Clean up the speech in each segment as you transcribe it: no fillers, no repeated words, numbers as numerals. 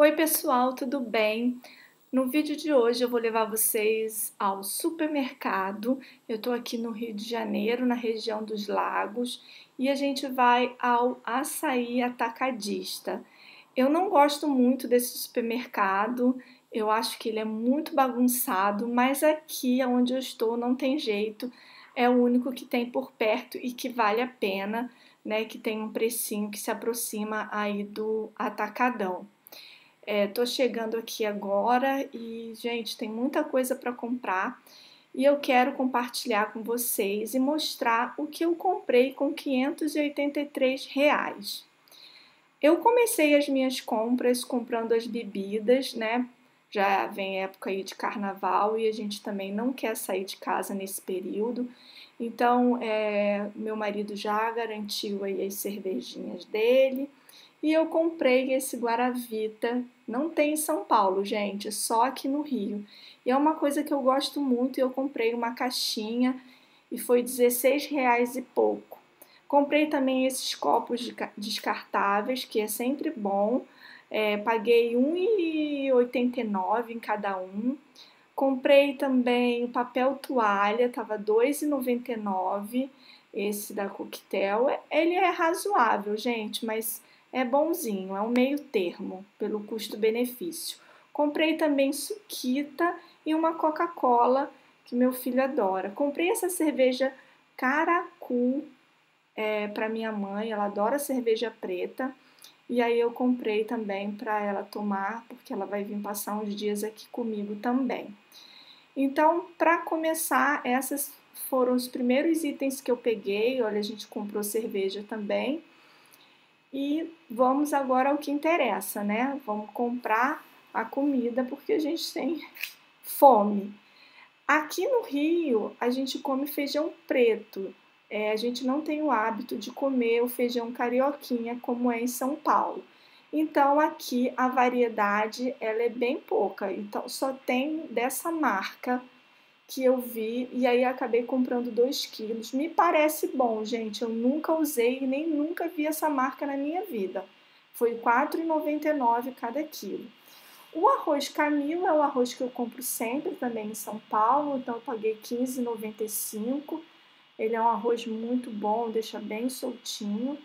Oi pessoal, tudo bem? No vídeo de hoje eu vou levar vocês ao supermercado. Eu tô aqui no Rio de Janeiro, na região dos Lagos, e a gente vai ao Assaí Atacadista. Eu não gosto muito desse supermercado, eu acho que ele é muito bagunçado, mas aqui onde eu estou não tem jeito, é o único que tem por perto e que vale a pena, né, que tem um precinho que se aproxima aí do atacadão. Tô chegando aqui agora e, gente, tem muita coisa para comprar e eu quero compartilhar com vocês e mostrar o que eu comprei com R$ 583. Eu comecei as minhas compras comprando as bebidas, né? Já vem época aí de carnaval e a gente também não quer sair de casa nesse período. Então, meu marido já garantiu aí as cervejinhas dele e eu comprei esse Guaravita. Não tem em São Paulo, gente, só aqui no Rio. E é uma coisa que eu gosto muito e eu comprei uma caixinha e foi R$ 16 e pouco. Comprei também esses copos descartáveis, que é sempre bom. Paguei R$ 1,89 em cada um. Comprei também o papel toalha, estava R$ 2,99. Esse da Coquetel, ele é razoável, gente, mas é bonzinho, é um meio termo pelo custo-benefício. Comprei também suquita e uma Coca-Cola, que meu filho adora. Comprei essa cerveja Caracu para minha mãe, ela adora cerveja preta. E aí eu comprei também para ela tomar, porque ela vai vir passar uns dias aqui comigo também. Então, para começar, esses foram os primeiros itens que eu peguei. Olha, a gente comprou cerveja também. E vamos agora ao que interessa, né? Vamos comprar a comida porque a gente tem fome. Aqui no Rio, a gente come feijão preto. A gente não tem o hábito de comer o feijão carioquinha como é em São Paulo. Então, aqui a variedade ela é bem pouca. Então, só tem dessa marca que eu vi e aí acabei comprando 2 quilos. Me parece bom, gente. Eu nunca usei e nem nunca vi essa marca na minha vida. Foi R$ 4,99 cada quilo. O arroz Camila é o arroz que eu compro sempre também em São Paulo. Então, eu paguei R$ 15,95. Ele é um arroz muito bom, deixa bem soltinho.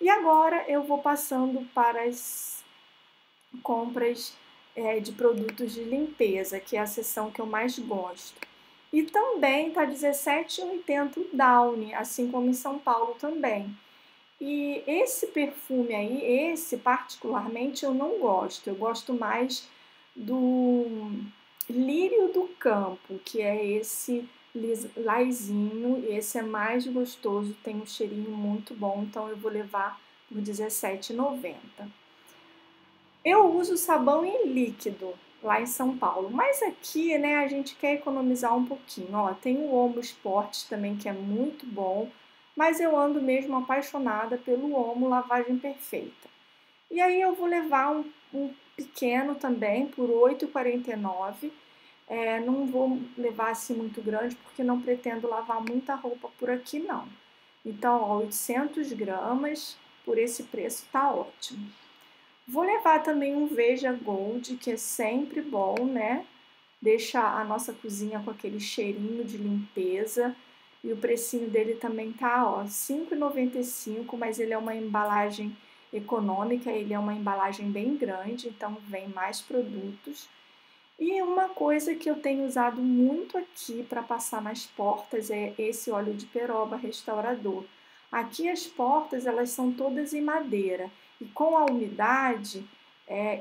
E agora eu vou passando para as compras de produtos de limpeza, que é a seção que eu mais gosto. E também está R$ 17,80 o Downy, assim como em São Paulo também. E esse perfume aí, esse particularmente eu não gosto. Eu gosto mais do Lírio do Campo, que é esse lisinho, e esse é mais gostoso, tem um cheirinho muito bom, então eu vou levar por R$ 17,90. Eu uso sabão em líquido lá em São Paulo, mas aqui, né, a gente quer economizar um pouquinho. Ó, tem o Omo Sport também, que é muito bom, mas eu ando mesmo apaixonada pelo Omo Lavagem Perfeita. E aí eu vou levar um pequeno também por R$ 8,49. Não vou levar assim muito grande porque não pretendo lavar muita roupa por aqui não. Então, ó, 800 gramas por esse preço tá ótimo. Vou levar também um Veja Gold, que é sempre bom, né? Deixa a nossa cozinha com aquele cheirinho de limpeza. E o precinho dele também tá, ó, R$ 5,95, mas ele é uma embalagem econômica, ele é uma embalagem bem grande, então vem mais produtos. E uma coisa que eu tenho usado muito aqui para passar nas portas é esse óleo de peroba restaurador. Aqui as portas elas são todas em madeira e com a umidade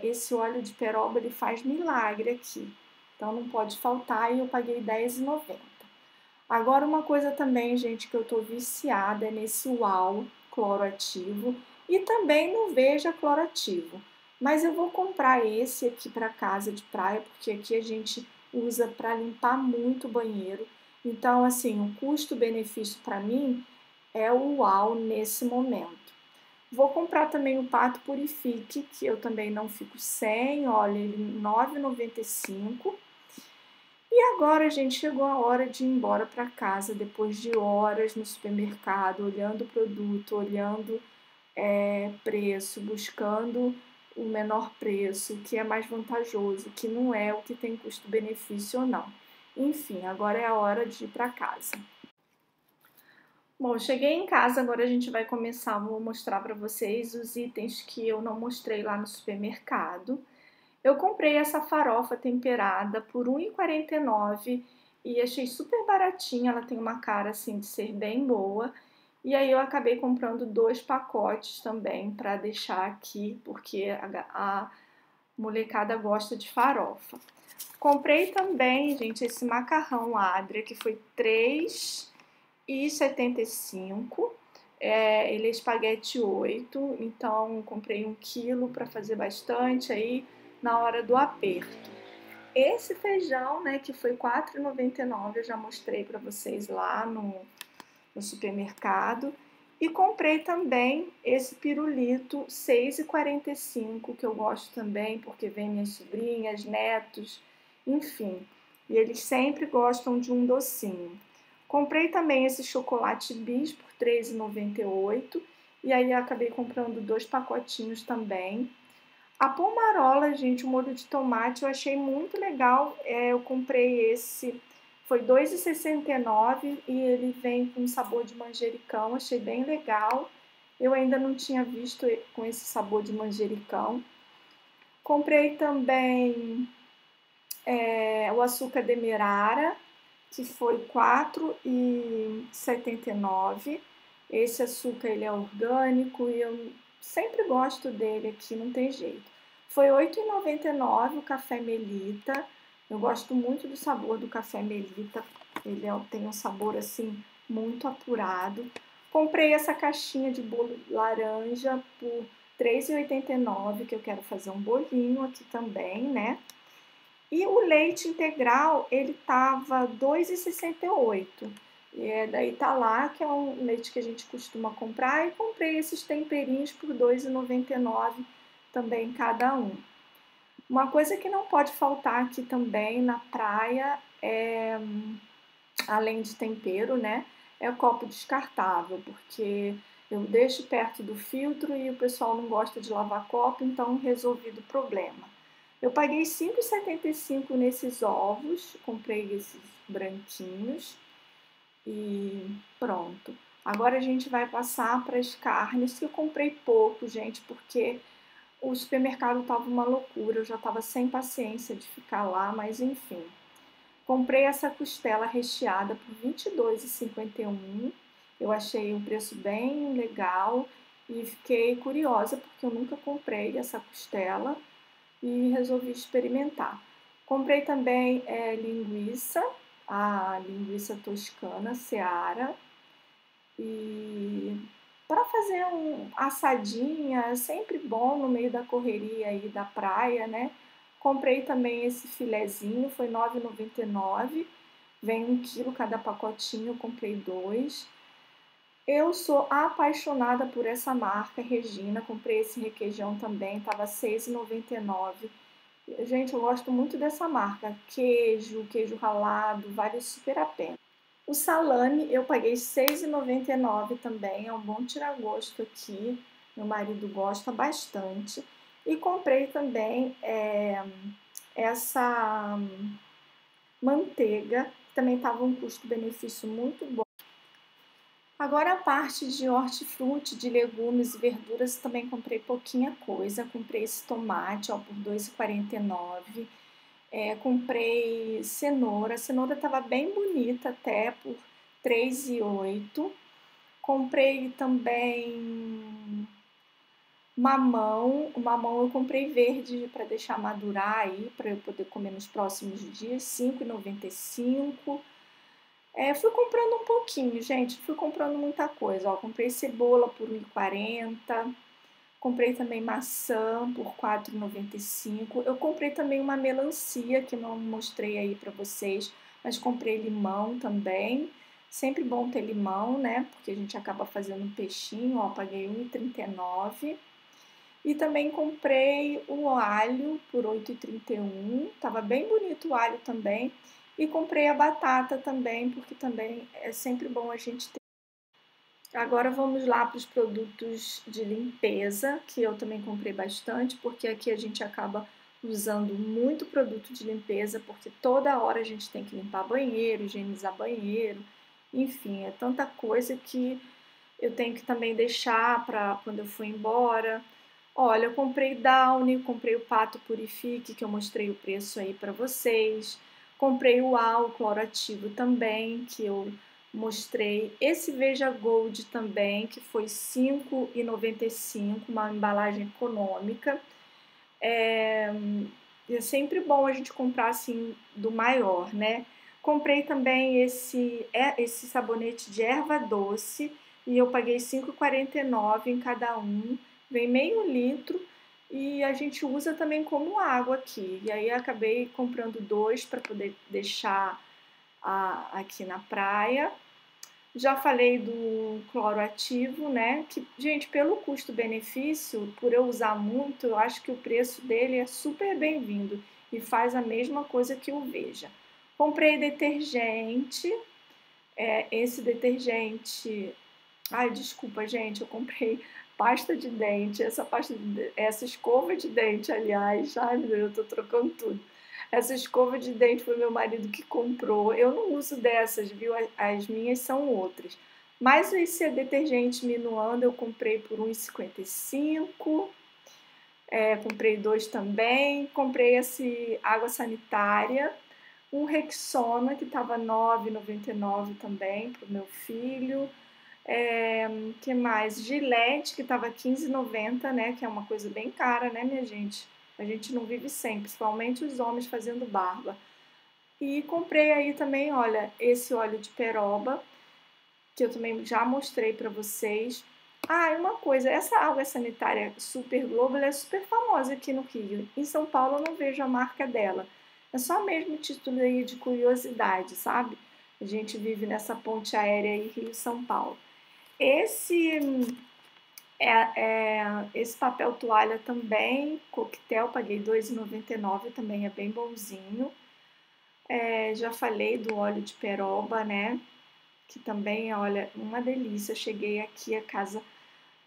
esse óleo de peroba ele faz milagre aqui. Então não pode faltar e eu paguei R$ 10,90. Agora uma coisa também, gente, que eu estou viciada é nesse Uau cloroativo e também no Veja cloroativo. Mas eu vou comprar esse aqui para casa de praia, porque aqui a gente usa para limpar muito o banheiro. Então, assim, o custo-benefício para mim é o Uau nesse momento. Vou comprar também o Pato Purifique, que eu também não fico sem. Olha, ele R$ 9,95. E agora, gente, chegou a hora de ir embora para casa, depois de horas no supermercado, olhando o produto, olhando preço, buscando o menor preço, o que é mais vantajoso, o que não é, o que tem custo-benefício ou não. Enfim, agora é a hora de ir para casa. Bom, cheguei em casa, agora a gente vai começar, vou mostrar para vocês os itens que eu não mostrei lá no supermercado. Eu comprei essa farofa temperada por R$ 1,49 e achei super baratinha, ela tem uma cara assim de ser bem boa. E aí eu acabei comprando 2 pacotes também para deixar aqui, porque a molecada gosta de farofa. Comprei também, gente, esse macarrão Adria, que foi R$ 3,75, ele é espaguete 8, então comprei 1 quilo para fazer bastante aí na hora do aperto. Esse feijão, né, que foi R$ 4,99, eu já mostrei para vocês lá no supermercado. E comprei também esse pirulito R$ 6,45, que eu gosto também porque vem minhas sobrinhas, netos, enfim. E eles sempre gostam de um docinho. Comprei também esse chocolate bis por R$ 3,98 e aí eu acabei comprando 2 pacotinhos também. A Pomarola, gente, o molho de tomate eu achei muito legal, eu comprei esse, foi R$ 2,69 e ele vem com sabor de manjericão, achei bem legal. Eu ainda não tinha visto com esse sabor de manjericão. Comprei também o açúcar demerara, que foi R$ 4,79. Esse açúcar ele é orgânico e eu sempre gosto dele aqui, não tem jeito. Foi R$ 8,99 o café Melita. Eu gosto muito do sabor do café Melita. Ele tem um sabor assim muito apurado. Comprei essa caixinha de bolo laranja por R$ 3,89, que eu quero fazer um bolinho aqui também, né? E o leite integral, ele tava R$ 2,68. E daí tá lá, que é um leite que a gente costuma comprar. E comprei esses temperinhos por R$ 2,99 também cada um. Uma coisa que não pode faltar aqui também na praia, além de tempero, né? É o copo descartável, porque eu deixo perto do filtro e o pessoal não gosta de lavar copo, então resolvido o problema. Eu paguei R$ 5,75 nesses ovos, comprei esses branquinhos e pronto. Agora a gente vai passar para as carnes, que eu comprei pouco, gente, porque o supermercado estava uma loucura, eu já estava sem paciência de ficar lá, mas enfim. Comprei essa costela recheada por R$ 22,51, eu achei um preço bem legal e fiquei curiosa porque eu nunca comprei essa costela. E resolvi experimentar. Comprei também linguiça, a linguiça toscana, Seara. E para fazer assadinha, é sempre bom no meio da correria aí da praia, né? Comprei também esse filezinho, foi R$ 9,99. Vem 1 quilo cada pacotinho, eu comprei 2. Eu sou apaixonada por essa marca, Regina. Comprei esse requeijão também, estava R$ 6,99. Gente, eu gosto muito dessa marca. Queijo, queijo ralado, vale super a pena. O salame eu paguei R$ 6,99 também, é um bom tiragosto aqui. Meu marido gosta bastante. E comprei também essa manteiga, que também estava um custo-benefício muito bom. Agora a parte de hortifruti, de legumes e verduras, também comprei pouquinha coisa. Comprei esse tomate, ó, por R$ 2,49. Comprei cenoura. A cenoura estava bem bonita até, por R$ 3,08. Comprei também mamão. O mamão eu comprei verde para deixar madurar aí, para eu poder comer nos próximos dias, R$ 5,95. Fui comprando um pouquinho, gente, fui comprando muita coisa, ó, comprei cebola por R$ 1,40, comprei também maçã por R$ 4,95, eu comprei também uma melancia, que não mostrei aí pra vocês, mas comprei limão também, sempre bom ter limão, né, porque a gente acaba fazendo um peixinho, ó, paguei R$ 1,39, e também comprei o alho por R$ 8,31, tava bem bonito o alho também. E comprei a batata também, porque também é sempre bom a gente ter. Agora vamos lá para os produtos de limpeza, que eu também comprei bastante, porque aqui a gente acaba usando muito produto de limpeza, porque toda hora a gente tem que limpar banheiro, higienizar banheiro, enfim, é tanta coisa que eu tenho que também deixar para quando eu for embora. Olha, eu comprei Downy, comprei o Pato Purifique, que eu mostrei o preço aí para vocês. Comprei o Uau cloroativo também, que eu mostrei. Esse Veja Gold também, que foi R$ 5,95, uma embalagem econômica. É sempre bom a gente comprar assim do maior, né? Comprei também esse sabonete de erva doce e eu paguei R$ 5,49 em cada um. Vem meio litro e a gente usa também como água aqui. E aí acabei comprando dois para poder deixar aqui na praia. Já falei do cloroativo, né? Que, gente, pelo custo-benefício, por eu usar muito, eu acho que o preço dele é super bem-vindo e faz a mesma coisa que o Veja. Comprei detergente. Esse detergente... Ai, desculpa, gente, eu comprei pasta de dente, essa escova de dente, aliás, ai meu Deus, eu tô trocando tudo. Essa escova de dente foi meu marido que comprou, eu não uso dessas, viu, as minhas são outras. Mas esse detergente Minuano eu comprei por R$ 1,55, comprei dois também, comprei esse água sanitária, um Rexona que tava R$ 9,99 também pro meu filho. Que mais? Gilete, que tava R$ 15,90, né? Que é uma coisa bem cara, né, minha gente? A gente não vive sem, principalmente os homens fazendo barba. E comprei aí também, olha, esse óleo de peroba, que eu também já mostrei pra vocês. Ah, e uma coisa, essa água sanitária Super Globo, ela é super famosa aqui no Rio. Em São Paulo eu não vejo a marca dela. É só mesmo título aí de curiosidade, sabe? A gente vive nessa ponte aérea aí, Rio-São Paulo. Esse papel toalha também, Coquetel, paguei R$ 2,99, também é bem bonzinho. Já falei do óleo de peroba, né? Que também, olha, uma delícia. Eu cheguei aqui, a casa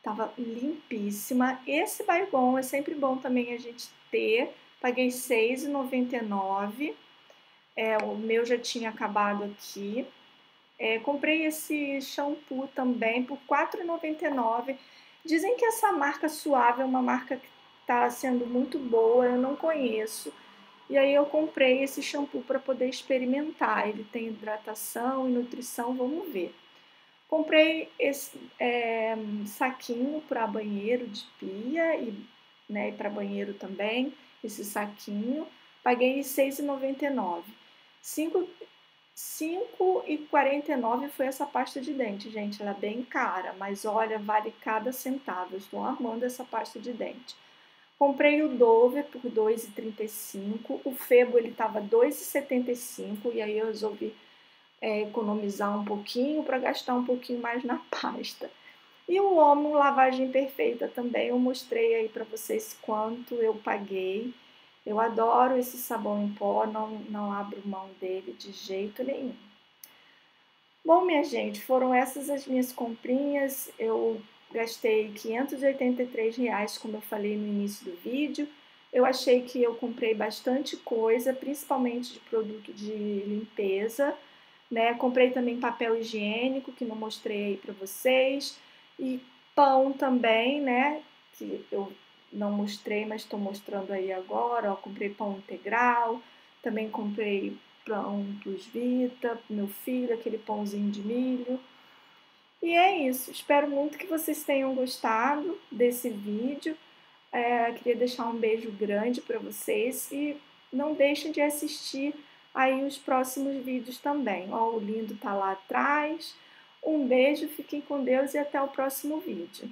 tava limpíssima. Esse Baigon é sempre bom também a gente ter. Paguei R$ 6,99. O meu já tinha acabado aqui. Comprei esse shampoo também por R$ 4,99. Dizem que essa marca Suave é uma marca que está sendo muito boa, eu não conheço. E aí eu comprei esse shampoo para poder experimentar. Ele tem hidratação e nutrição, vamos ver. Comprei esse saquinho para banheiro de pia e, né, para banheiro também, esse saquinho. Paguei R$ 6,99. 5,49 foi essa pasta de dente, gente. Ela é bem cara, mas olha, vale cada centavo. Eu estou amando essa pasta de dente. Comprei o Dove por R$ 2,35. O Febo, ele estava R$ 2,75. E aí eu resolvi economizar um pouquinho para gastar um pouquinho mais na pasta. E o Omo Lavagem Perfeita também. Eu mostrei aí para vocês quanto eu paguei. Eu adoro esse sabão em pó, não abro mão dele de jeito nenhum. Bom, minha gente, foram essas as minhas comprinhas. Eu gastei R$ 583,00, como eu falei no início do vídeo. Eu achei que eu comprei bastante coisa, principalmente de produto de limpeza, né? Comprei também papel higiênico, que não mostrei aí pra vocês. E pão também, né? Que eu... não mostrei, mas estou mostrando aí agora, ó, comprei pão integral, também comprei pão dos Vita, meu filho, aquele pãozinho de milho. E é isso, espero muito que vocês tenham gostado desse vídeo, queria deixar um beijo grande para vocês e não deixem de assistir aí os próximos vídeos também. Ó, o lindo tá lá atrás, um beijo, fiquem com Deus e até o próximo vídeo.